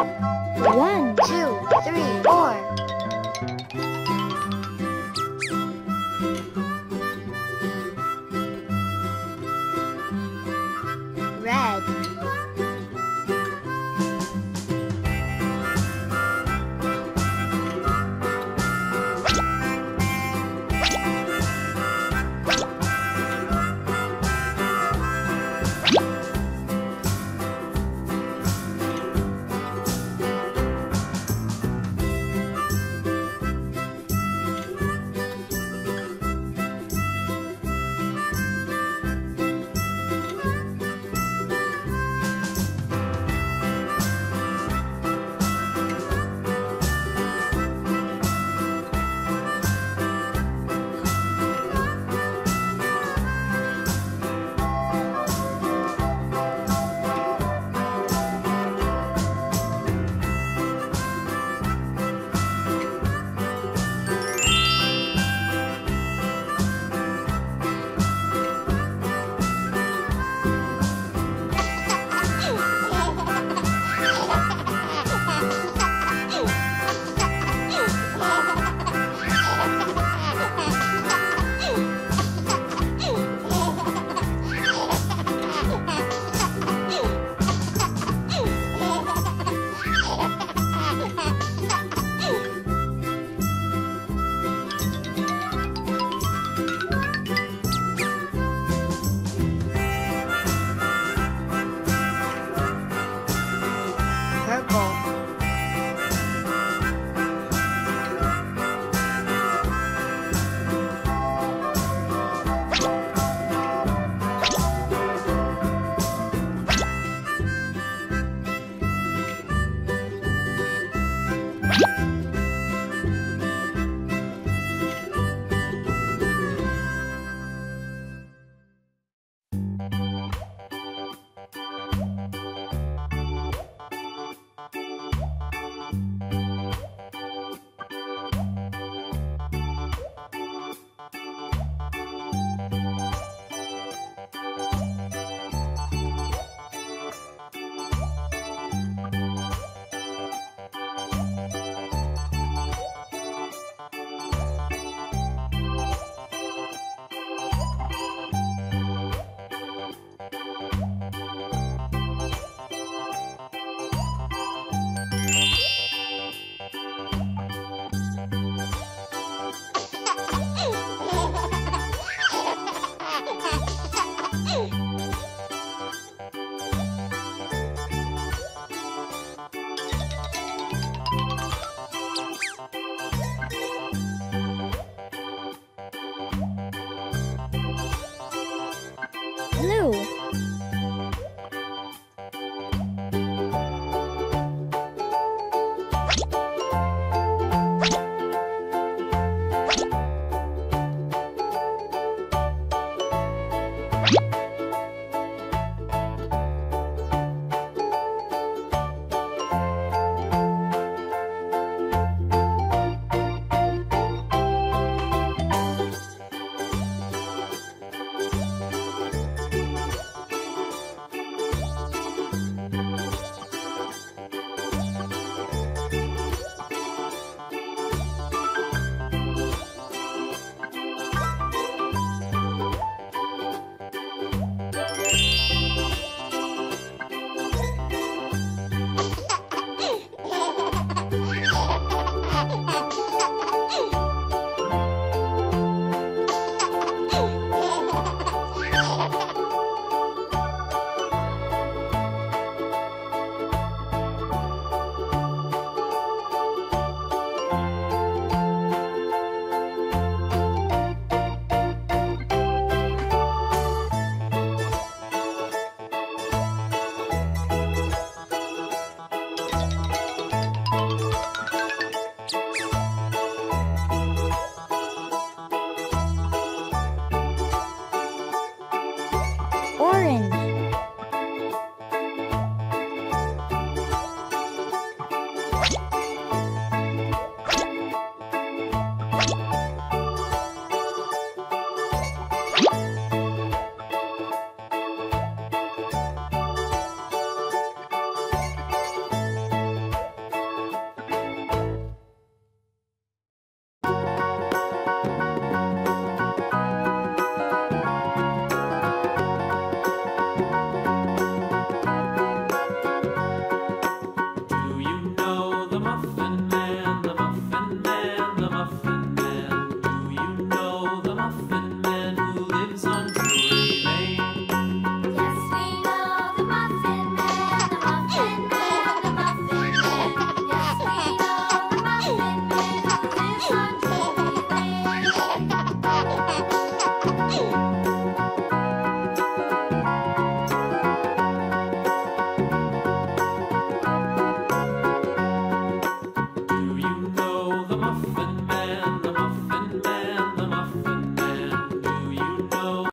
1, 2, 3, 4. 2.